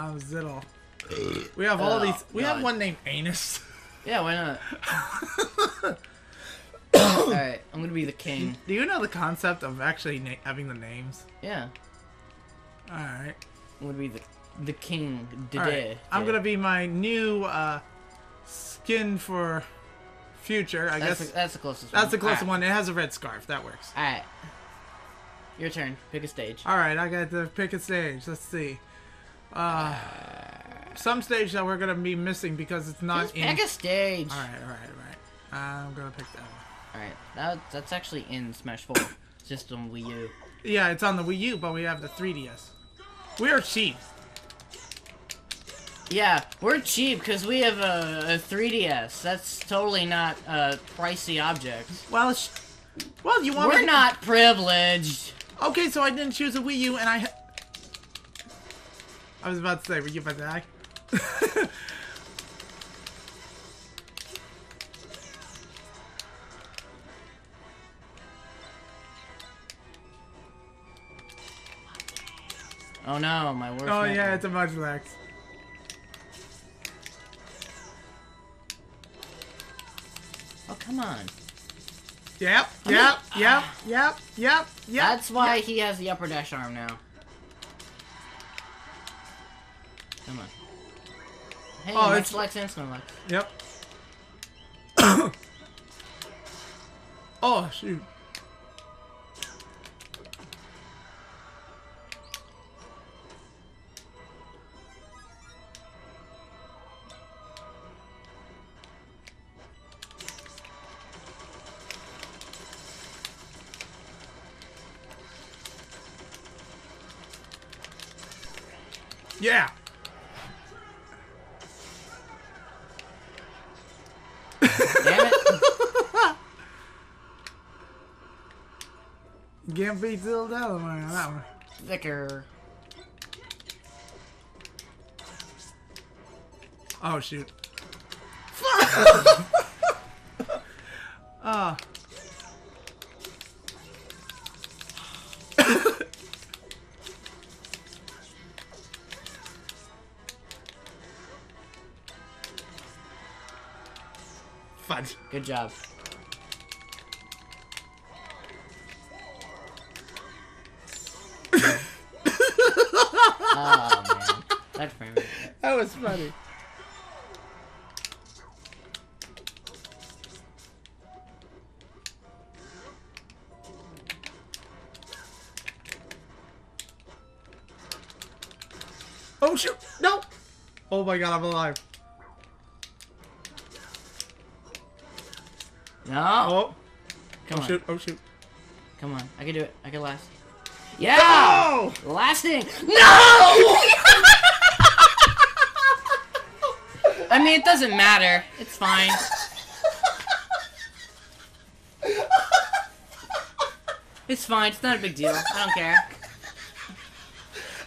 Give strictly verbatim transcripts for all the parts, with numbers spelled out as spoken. I'm Zittle. We have all oh, these. We God. have one named Anus. Yeah, why not? Alright, I'm gonna be the king. Do you know the concept of actually na having the names? Yeah. Alright. I'm gonna be the, the King Dedede. Right. I'm gonna be my new uh, skin for future, I that's guess. The, that's the closest one. That's the closest right. one. It has a red scarf. That works. Alright. Your turn. Pick a stage. Alright, I got to pick a stage. Let's see. Uh, uh, some stage that we're gonna be missing because it's not just in. Pick a stage! Alright, alright, alright. I'm gonna pick that one. Alright, that, that's actually in Smash Four. It's just on Wii U. Yeah, it's on the Wii U, but we have the three D S. We are cheap. Yeah, we're cheap because we have a, a three D S. That's totally not a pricey object. Well, sh well, you want we're me to not privileged. Okay, so I didn't choose a Wii U, and I. I was about to say, were you about to die? Oh no, my worst Oh nightmare. Yeah, it's a Munchlax. Oh, come on. Yep, I yep, mean, yep, uh, yep, yep, yep. That's why yep. he has the upper dash arm now. Come on. Hey, oh, it's Munchlax and Snorlax. Yep. Oh, shoot. Yeah. Damn it. Can't beat Zelda on that one. Thicker. Oh shoot. Ah. uh. Good job. Oh man, that frame. That was funny. Oh shoot! No! Oh my God, I'm alive. No. Oh. Come oh, on. Shoot. Oh, shoot. Come on. I can do it. I can last. Yeah! No! Lasting! No! I mean, it doesn't matter. It's fine. It's fine. It's not a big deal. I don't care.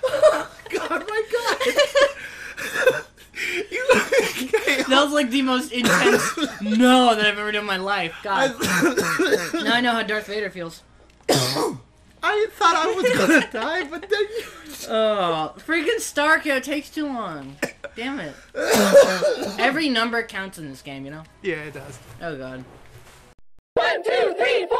Oh, God, my God. That was like the most intense no that I've ever done in my life. God. Now I know how Darth Vader feels. I thought I was gonna die, but then you. Oh, freaking Starkio takes too long. Damn it. Every number counts in this game, you know? Yeah, it does. Oh, God. One, two, three, four.